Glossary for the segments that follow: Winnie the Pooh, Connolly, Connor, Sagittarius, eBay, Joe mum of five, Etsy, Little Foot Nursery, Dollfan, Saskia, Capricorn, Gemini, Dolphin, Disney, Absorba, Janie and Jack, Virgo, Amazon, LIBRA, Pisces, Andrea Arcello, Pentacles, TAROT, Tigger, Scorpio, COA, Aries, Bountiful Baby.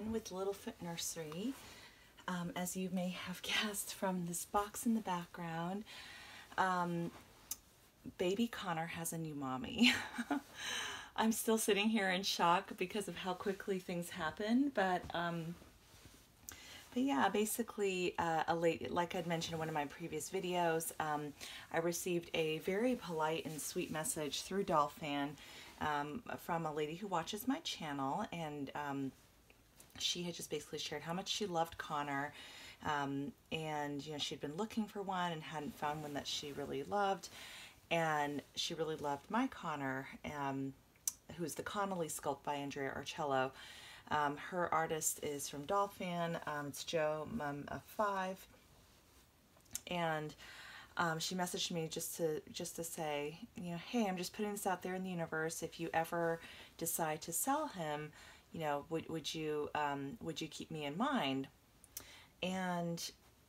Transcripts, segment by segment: Dolphin with Little Foot Nursery. As you may have guessed from this box in the background, baby Connor has a new mommy. I'm still sitting here in shock because of how quickly things happen, but yeah, basically, like I'd mentioned in one of my previous videos, I received a very polite and sweet message through Dollfan from a lady who watches my channel, and she had just basically shared how much she loved Connor, and you know, she'd been looking for one and hadn't found one that she really loved, and she really loved my Connor, who's the Connolly sculpt by Andrea Arcello. Her artist is from Dollfan. It's Joe Mum of Five, and she messaged me just to say, you know, hey, I'm just putting this out there in the universe. If you ever decide to sell him, you know, would you keep me in mind? And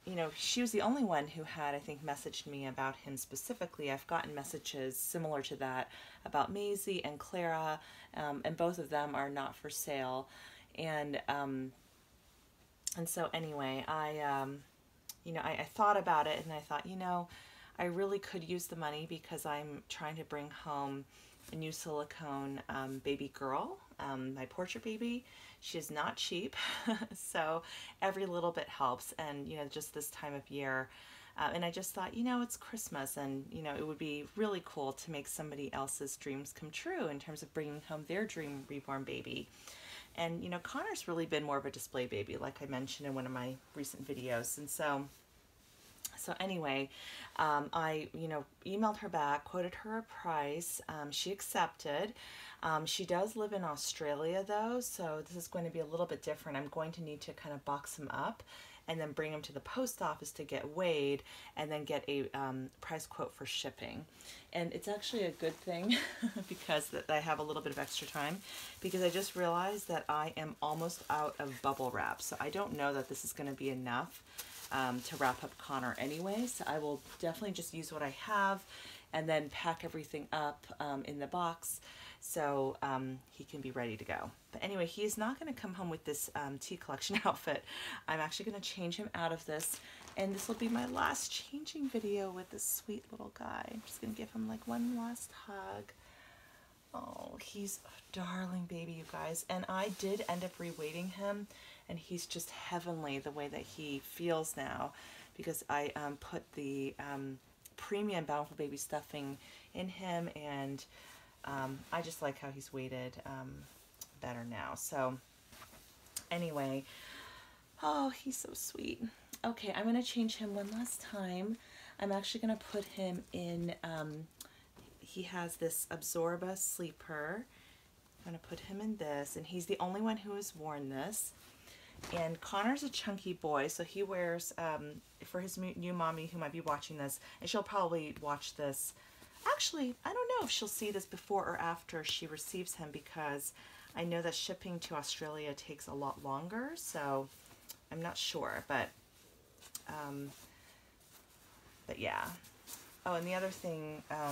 you know, she was the only one who had, I think, messaged me about him specifically. I've gotten messages similar to that about Maisie and Clara, and both of them are not for sale. And so anyway, you know, I thought about it, and I thought, you know, I really could use the money because I'm trying to bring home a new silicone baby girl, my portrait baby. She is not cheap, so every little bit helps, and you know, just this time of year, and I just thought, you know, it's Christmas, and you know, it would be really cool to make somebody else's dreams come true in terms of bringing home their dream reborn baby. And you know, Connor's really been more of a display baby, like I mentioned in one of my recent videos, and so anyway, I, you know, emailed her back, quoted her a price. She accepted. She does live in Australia though, so this is going to be a little bit different. I'm going to need to kind of box him up and then bring him to the post office to get weighed and then get a price quote for shipping. And it's actually a good thing because I have a little bit of extra time, because I just realized that I am almost out of bubble wrap. So I don't know that this is going to be enough to wrap up Connor anyway. So I will definitely just use what I have and then pack everything up in the box so he can be ready to go. But anyway, he is not going to come home with this tea collection outfit. I'm actually going to change him out of this, and this will be my last changing video with this sweet little guy. I'm just going to give him like one last hug. Oh, he's a darling baby, you guys. And I did end up re-weighting him, and he's just heavenly the way that he feels now, because I put the premium Bountiful Baby stuffing in him, and I just like how he's weighted better now. So anyway, oh, he's so sweet. Okay, I'm gonna change him one last time. I'm actually gonna put him in, he has this Absorba sleeper. I'm gonna put him in this, and he's the only one who has worn this. And Connor's a chunky boy, so he wears, for his new mommy who might be watching this, and she'll probably watch this. Actually, I don't know if she'll see this before or after she receives him, because I know that shipping to Australia takes a lot longer, so I'm not sure, but yeah. Oh, and the other thing, I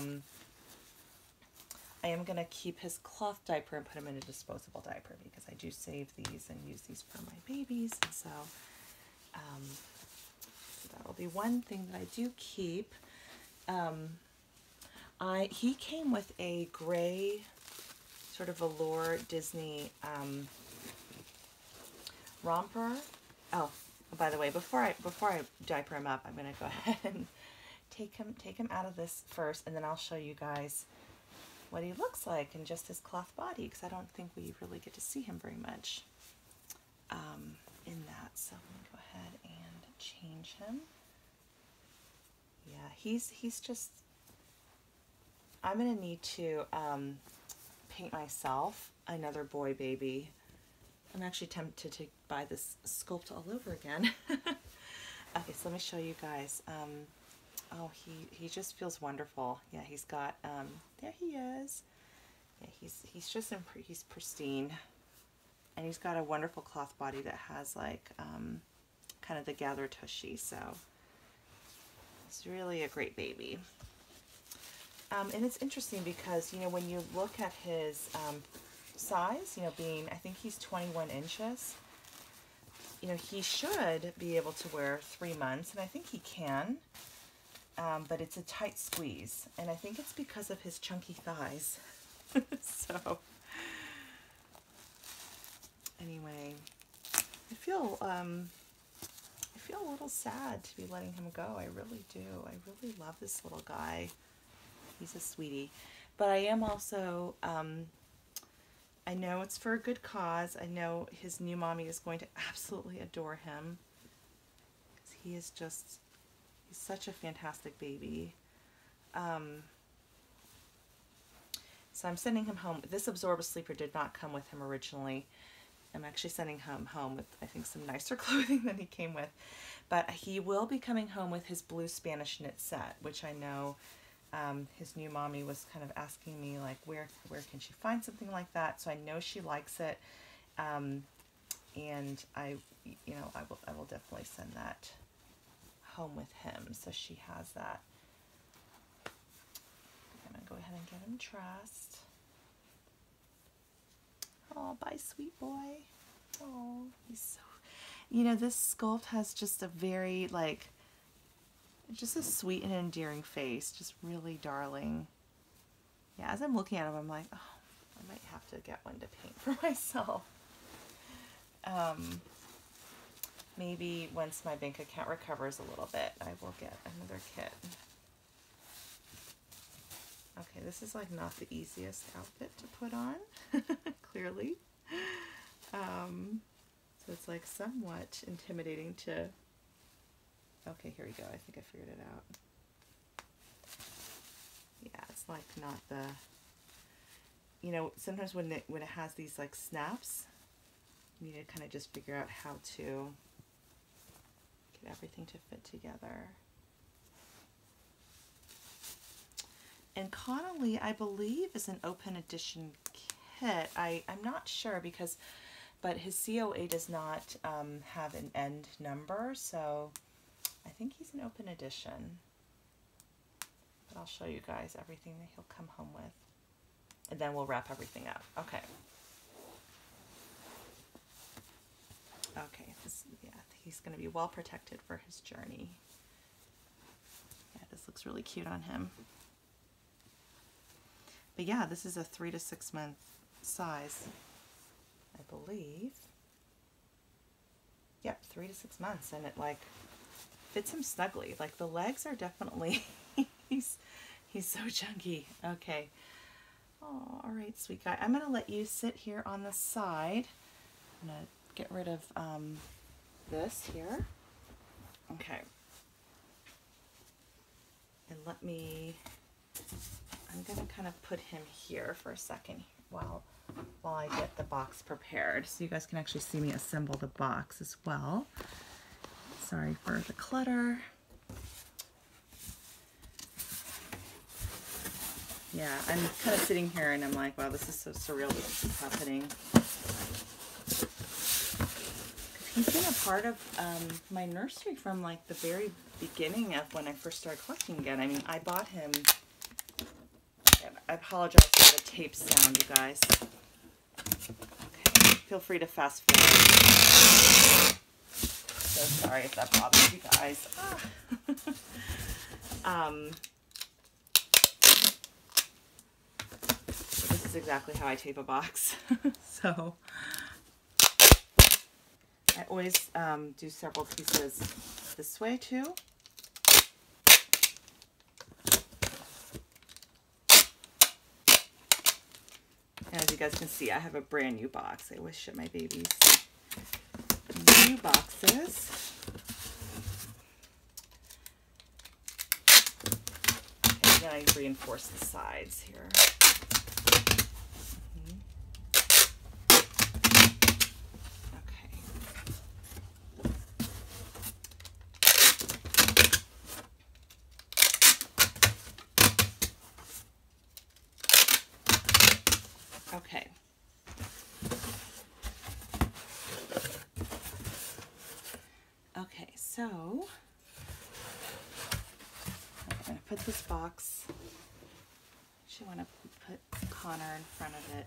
am going to keep his cloth diaper and put him in a disposable diaper, because I do save these and use these for my babies. And so that'll be one thing that I do keep. He came with a gray sort of velour Disney romper. Oh, by the way, before I diaper him up, I'm going to go ahead and take him out of this first, and then I'll show you guys what he looks like in just his cloth body, because I don't think we really get to see him very much in that. So I'm gonna go ahead and change him. Yeah, he's just, I'm gonna need to paint myself another boy baby. I'm actually tempted to buy this sculpt all over again. Okay, so let me show you guys. Oh, he just feels wonderful. Yeah, he's got, there he is. Yeah, he's just, he's pristine. And he's got a wonderful cloth body that has like, kind of the gather tushy. So it's really a great baby. And it's interesting because, you know, when you look at his size, you know, being, I think he's 21 inches. you know, he should be able to wear 3 months, and I think he can, but it's a tight squeeze, and I think it's because of his chunky thighs. So anyway, I feel a little sad to be letting him go. I really do. I really love this little guy. He's a sweetie. But I am also, I know it's for a good cause. I know his new mommy is going to absolutely adore him. Because he is just, he's such a fantastic baby. So I'm sending him home. This Absorba sleeper did not come with him originally. I'm actually sending him home with, I think, some nicer clothing than he came with. But he will be coming home with his blue Spanish knit set, which I know his new mommy was kind of asking me, like, where can she find something like that? So I know she likes it. And I, you know, I will definitely send that home with him. So she has that. I'm going to go ahead and get him dressed. Oh, bye, sweet boy. Oh, he's so, you know, this sculpt has just a very, like, just a sweet and endearing face. Just really darling. Yeah, as I'm looking at him, I'm like, oh, I might have to get one to paint for myself. Maybe once my bank account recovers a little bit, I will get another kit. Okay, this is like not the easiest outfit to put on, clearly. So it's like somewhat intimidating to... Okay, here we go. I think I figured it out. Yeah, it's like not the... You know, sometimes when it has these like snaps, you need to kind of just figure out how to get everything to fit together. And Connolly, I believe, is an open edition kit. I'm not sure because, but his COA does not have an end number, so I think he's an open edition. But I'll show you guys everything that he'll come home with. And then we'll wrap everything up. Okay. Okay, this, yeah, he's gonna be well protected for his journey. Yeah, this looks really cute on him. But yeah, this is a 3 to 6 month size, I believe. Yep, 3 to 6 months, and it like fits him snugly. Like the legs are definitely, he's so chunky. Okay. Oh, all right, sweet guy. I'm gonna let you sit here on the side. I'm gonna get rid of this here. Okay. And let me. I'm gonna kind of put him here for a second while I get the box prepared, so you guys can actually see me assemble the box as well. Sorry for the clutter. Yeah, I'm kind of sitting here and I'm like, wow, this is so surreal that this is happening. He's been a part of my nursery from like the very beginning of when I first started collecting again. I mean, I bought him. I apologize for the tape sound, you guys. Okay, feel free to fast forward. So sorry if that bothers you guys. Ah. This is exactly how I tape a box. So I always do several pieces this way too. And as you guys can see, I have a brand new box. I always ship my babies new boxes. And then I reinforce the sides here. Okay. Okay, so I'm going to put this box. I actually want to put Connor in front of it.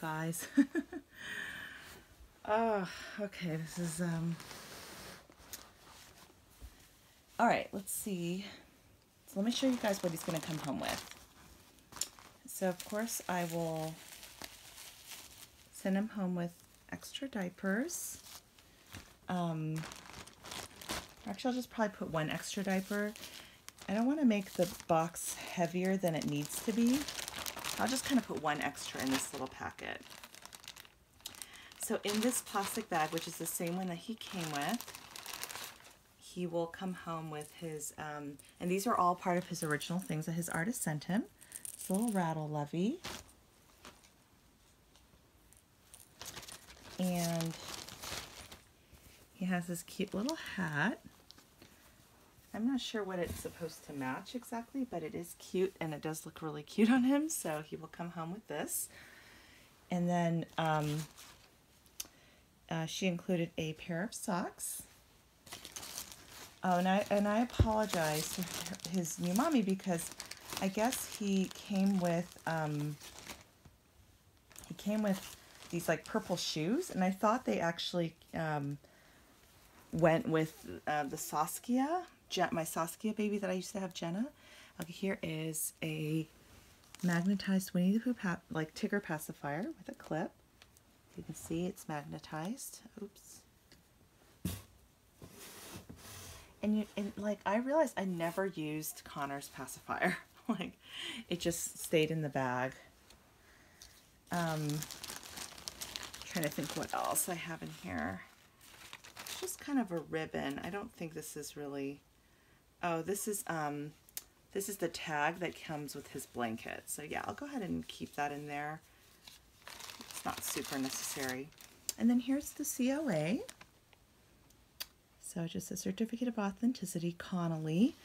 guys. Oh, okay, this is, all right, let's see. So let me show you guys what he's gonna come home with. So of course I will send him home with extra diapers. Actually, I'll just probably put one extra diaper. I don't want to make the box heavier than it needs to be. I'll just kind of put one extra in this little packet. So in this plastic bag, which is the same one that he came with, he will come home with his, and these are all part of his original things that his artist sent him. This little rattle lovey. And he has this cute little hat. I'm not sure what it's supposed to match exactly, but it is cute and it does look really cute on him, so he will come home with this. And then she included a pair of socks. Oh, and I apologize to his new mommy because I guess he came with these like purple shoes, and I thought they actually went with the Saskia. My Saskia baby that I used to have, Jenna. Okay, here is a magnetized Winnie the Pooh like Tigger pacifier with a clip. You can see it's magnetized. Oops. And like I realized I never used Connor's pacifier. Like it just stayed in the bag. Trying to think what else I have in here. It's just kind of a ribbon. I don't think this is really. Oh, this is the tag that comes with his blanket. So yeah, I'll go ahead and keep that in there. It's not super necessary. And then here's the COA. So just a certificate of authenticity, Connolly,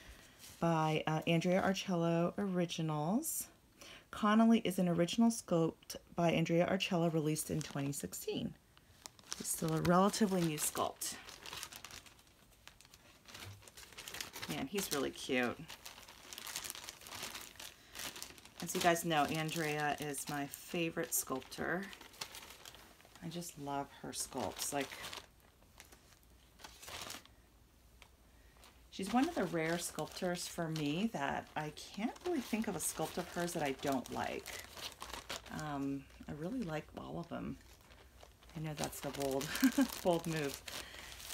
by Andrea Arcello Originals. Connolly is an original sculpt by Andrea Arcello released in 2016. It's still a relatively new sculpt. Man, he's really cute. As you guys know, Andrea is my favorite sculptor. I just love her sculpts. Like, she's one of the rare sculptors for me that I can't really think of a sculpt of hers that I don't like. I really like all of them. I know that's a bold, bold move.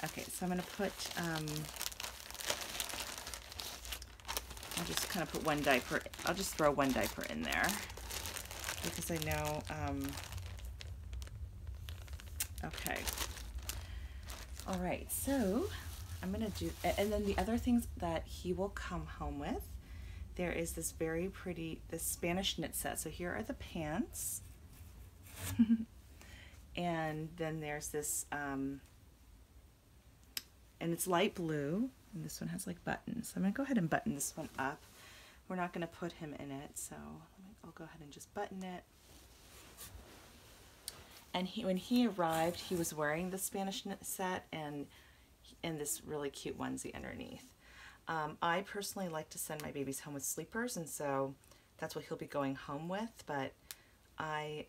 Okay, so I'm gonna put, I'll just kind of put one diaper, I'll just throw one diaper in there because I know, okay. All right, so I'm gonna do, and then the other things that he will come home with, there is this very pretty, this Spanish knit set. So here are the pants. And then there's this, and it's light blue, and this one has like buttons. So I'm gonna go ahead and button this one up. We're not gonna put him in it, so I'll go ahead and just button it. And he, when he arrived, he was wearing the Spanish knit set and this really cute onesie underneath. I personally like to send my babies home with sleepers, and so that's what he'll be going home with, but I,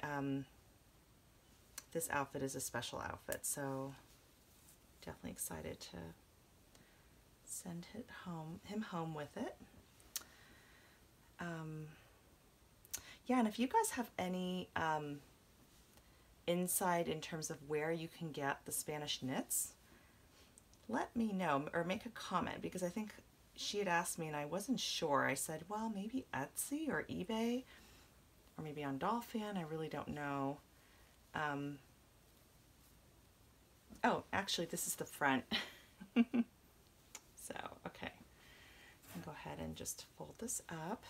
this outfit is a special outfit, so definitely excited to send it home, him home with it. Yeah, and if you guys have any insight in terms of where you can get the Spanish knits, let me know or make a comment, because I think she had asked me and I wasn't sure. I said, well, maybe Etsy or eBay or maybe on Dollfan. I really don't know. Oh, actually, this is the front. So, okay. I'll go ahead and just fold this up.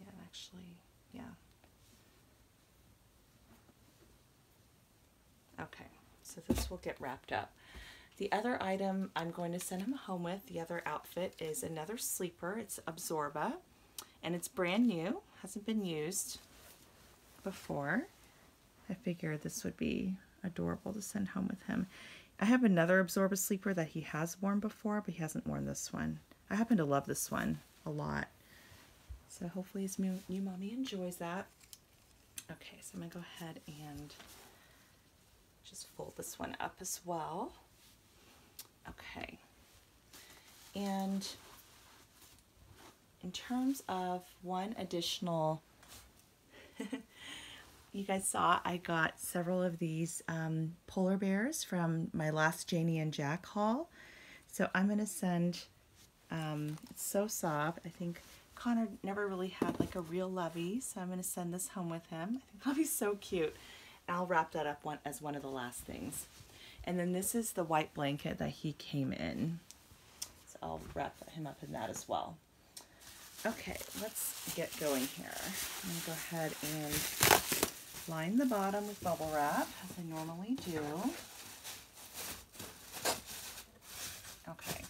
Yeah, actually, yeah. Okay, so this will get wrapped up. The other item I'm going to send him home with, the other outfit, is another sleeper. It's Absorba. And it's brand new, hasn't been used before. I figured this would be adorable to send home with him. I have another Absorba sleeper that he has worn before, but he hasn't worn this one. I happen to love this one a lot. So hopefully his new mommy enjoys that. Okay, so I'm gonna go ahead and just fold this one up as well. Okay, and in terms of one additional, you guys saw I got several of these polar bears from my last Janie and Jack haul. So I'm gonna send, it's so soft. I think Connor never really had like a real lovey, so I'm gonna send this home with him. I think that'll be so cute. I'll wrap that up as one of the last things. And then this is the white blanket that he came in. So I'll wrap him up in that as well. Okay, let's get going here. I'm gonna go ahead and line the bottom with bubble wrap as I normally do. Okay.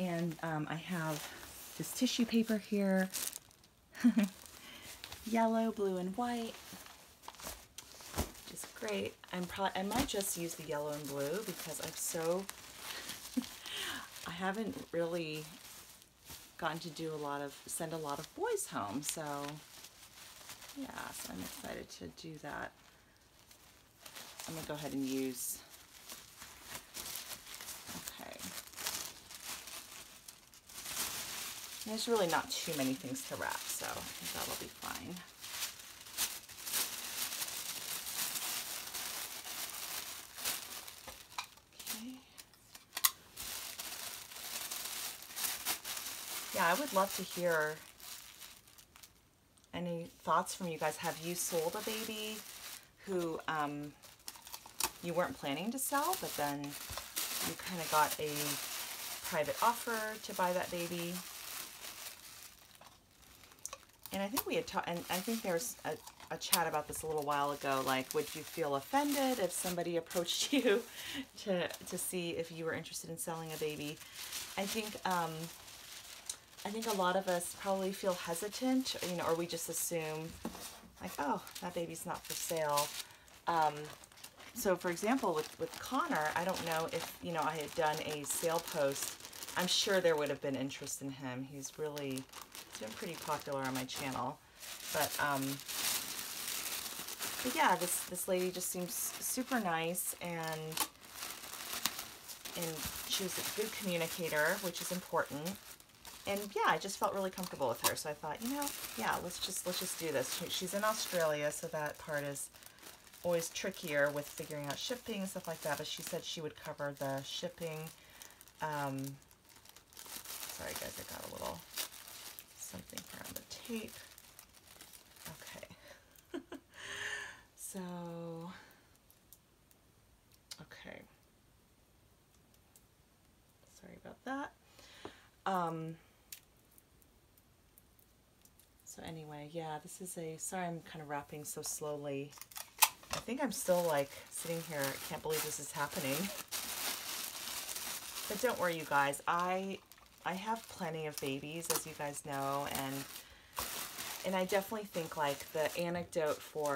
And I have this tissue paper here. Yellow, blue, and white. Just great. I might just use the yellow and blue because I haven't really gotten to do send a lot of boys home. So yeah, so I'm excited to do that. I'm gonna go ahead and use, okay. There's really not too many things to wrap, so I think that'll be fine. Okay. Yeah, I would love to hear any thoughts from you guys. Have you sold a baby who you weren't planning to sell, but then you kind of got a private offer to buy that baby? And I think we had talked, and I think there was a chat about this a little while ago, like, would you feel offended if somebody approached you to see if you were interested in selling a baby? I think a lot of us probably feel hesitant, you know, or we just assume, like, oh, that baby's not for sale. So, for example, with Connor, I don't know if, you know, I had done a sale post. I'm sure there would have been interest in him. He's been pretty popular on my channel. But yeah, this lady just seems super nice, and she was a good communicator, which is important. And yeah, I just felt really comfortable with her. So I thought, you know, yeah, let's just do this. She's in Australia, so that part is always trickier with figuring out shipping and stuff like that. But she said she would cover the shipping. Sorry guys, I got a little something here on the tape. Okay. So, okay. Sorry about that. So anyway, yeah, this is sorry I'm kind of wrapping so slowly. I think I'm still like sitting here, I can't believe this is happening. But don't worry you guys, I have plenty of babies, as you guys know, and I definitely think like the anecdote for,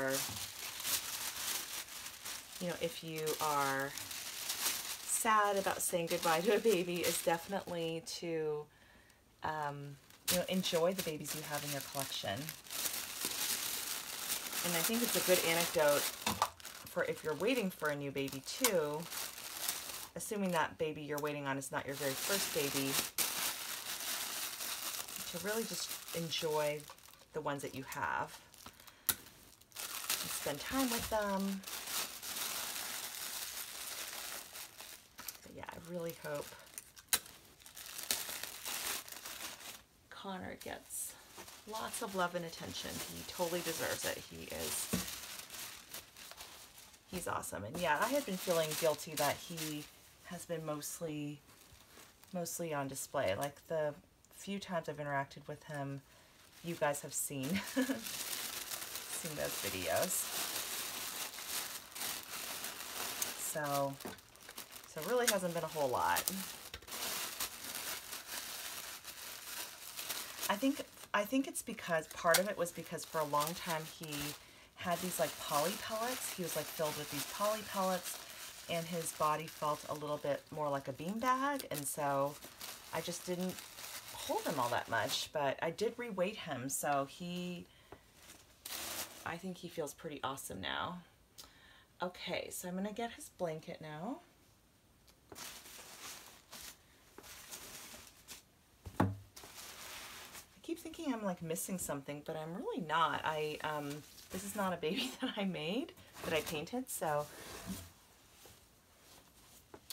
you know, if you are sad about saying goodbye to a baby is definitely to, you know, enjoy the babies you have in your collection. And I think it's a good anecdote for if you're waiting for a new baby too, assuming that baby you're waiting on is not your very first baby, to really just enjoy the ones that you have and spend time with them. But yeah, I really hope Connor gets lots of love and attention. He totally deserves it. He's awesome. And yeah, I had been feeling guilty that he has been mostly on display. Like the few times I've interacted with him, you guys have seen those videos. So really hasn't been a whole lot. I think it's because part of it was because for a long time he had these like poly pellets. He was like filled with these poly pellets, and his body felt a little bit more like a bean bag, and so I just didn't hold him all that much, but I did reweight him, so I think he feels pretty awesome now. Okay, so I'm gonna get his blanket now. I keep thinking I'm like missing something, but I'm really not. This is not a baby that I made, that I painted, so.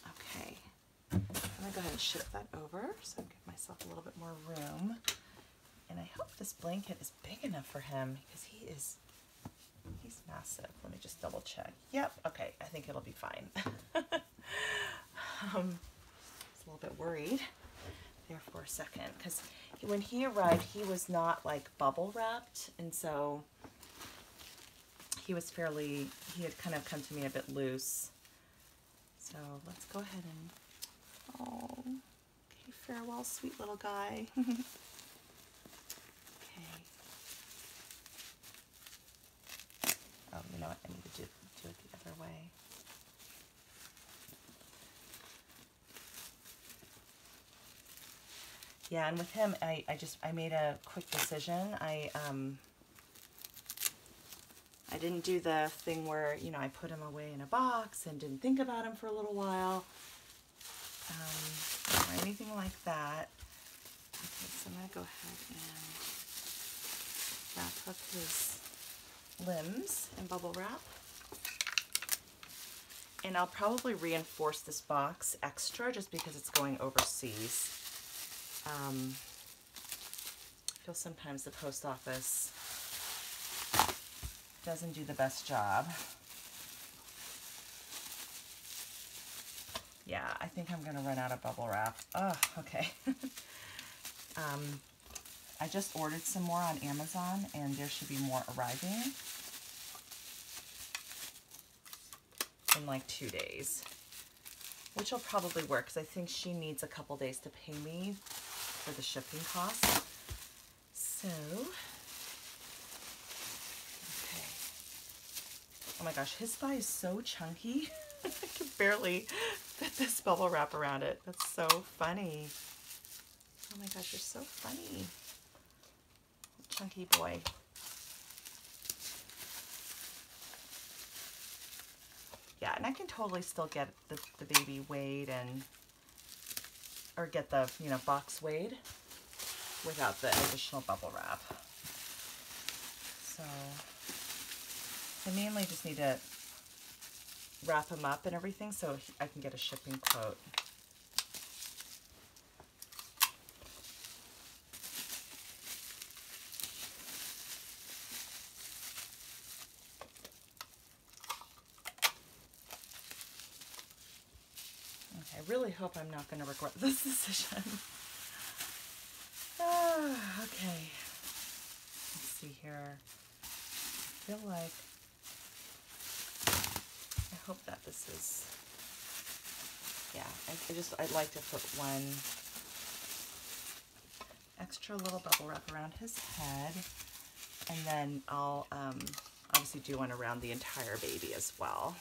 Okay, I'm gonna go ahead and shift that over so I can give myself a little bit more room. And I hope this blanket is big enough for him because he's massive. Let me just double check. Yep, okay, I think it'll be fine. I was a little bit worried there for a second because when he arrived, he was not like bubble wrapped, and so he had kind of come to me a bit loose. So let's go ahead and, oh, okay, farewell, sweet little guy. Oh, you know what? I need to do it the other way. Yeah, and with him, I made a quick decision. I didn't do the thing where, you know, I put him away in a box and didn't think about him for a little while, or anything like that. Okay, so I'm gonna go ahead and wrap up his limbs and bubble wrap, and I'll probably reinforce this box extra just because it's going overseas. I feel sometimes the post office doesn't do the best job. Yeah, I think I'm gonna run out of bubble wrap. Oh, okay. I just ordered some more on Amazon, and there should be more arriving in like 2 days, which will probably work because I think she needs a couple days to pay me for the shipping costs. So, okay. Oh my gosh, his thigh is so chunky. I can barely fit this bubble wrap around it. That's so funny. Oh my gosh, you're so funny. Chunky boy. Yeah, and I can totally still get the baby weighed or get the, you know, box weighed without the additional bubble wrap. So I mainly just need to wrap him up and everything so I can get a shipping quote. Really hope I'm not going to regret this decision. Okay, let's see here. I feel like I hope that this is, yeah, I'd like to put one extra little bubble wrap around his head, and then I'll obviously do one around the entire baby as well.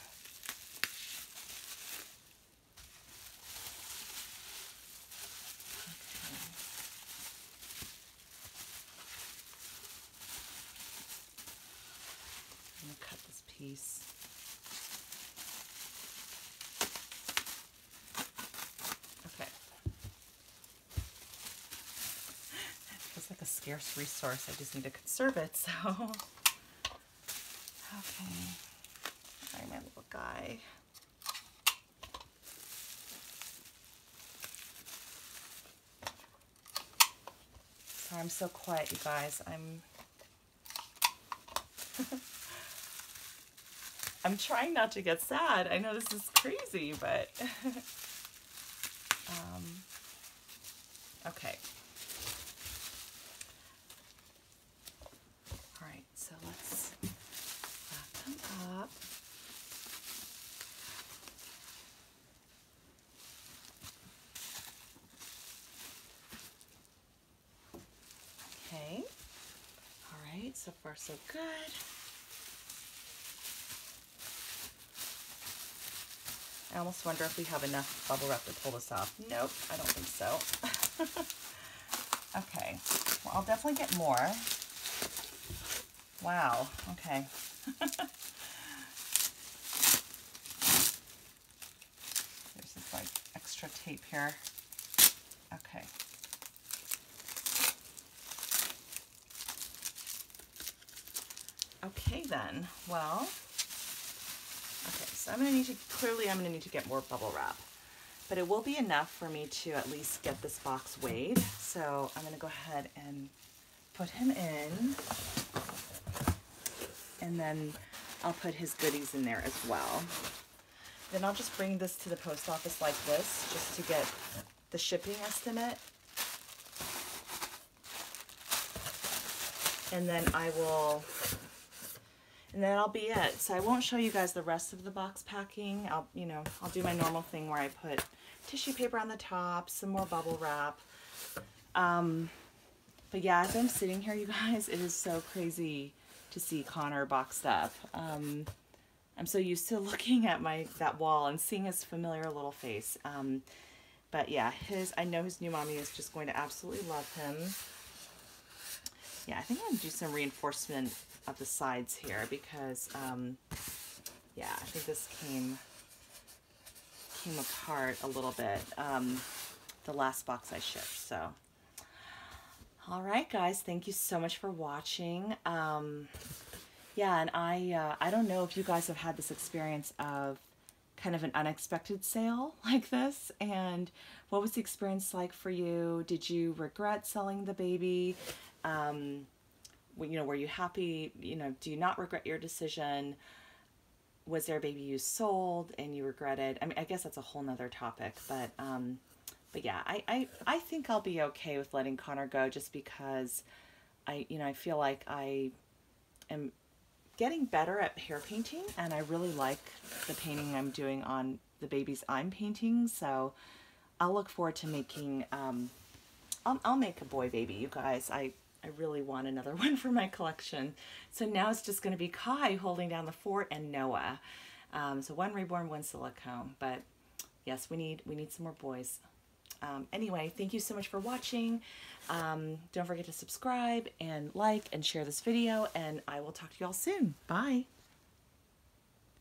Resource. I just need to conserve it, so. Okay. Sorry, my little guy. Sorry, I'm so quiet, you guys. I'm trying not to get sad. I know this is crazy, but. Okay. So far, so good. I almost wonder if we have enough bubble wrap to pull this off. Nope, I don't think so. Okay, well, I'll definitely get more. Wow, okay. There's this like extra tape here. Okay. Okay then, well, okay, so I'm gonna need to get more bubble wrap. But it will be enough for me to at least get this box weighed. So I'm gonna go ahead and put him in. And then I'll put his goodies in there as well. Then I'll just bring this to the post office like this, just to get the shipping estimate. And then that'll be it. So I won't show you guys the rest of the box packing. I'll do my normal thing where I put tissue paper on the top, some more bubble wrap. But yeah, as I'm sitting here, you guys, it is so crazy to see Connor boxed up. I'm so used to looking at that wall and seeing his familiar little face. But yeah, I know his new mommy is just going to absolutely love him. Yeah, I think I'm gonna do some reinforcement of the sides here because, yeah, I think this came apart a little bit, the last box I shipped, so. All right, guys, thank you so much for watching. Yeah, and I don't know if you guys have had this experience of kind of an unexpected sale like this, and what was the experience like for you? Did you regret selling the baby? Were you happy? Do you not regret your decision? Was there a baby you sold and you regretted? I mean, I guess that's a whole nother topic, but yeah, I think I'll be okay with letting Connor go just because I feel like I am getting better at hair painting and I really like the painting I'm doing on the babies I'm painting. So I'll look forward to making, I'll make a boy baby, you guys. I really want another one for my collection. So now it's just gonna be Kai holding down the fort and Noah. So one reborn, one silicone. But yes, we need some more boys. Anyway, thank you so much for watching. Don't forget to subscribe and like and share this video, and I will talk to you all soon. Bye.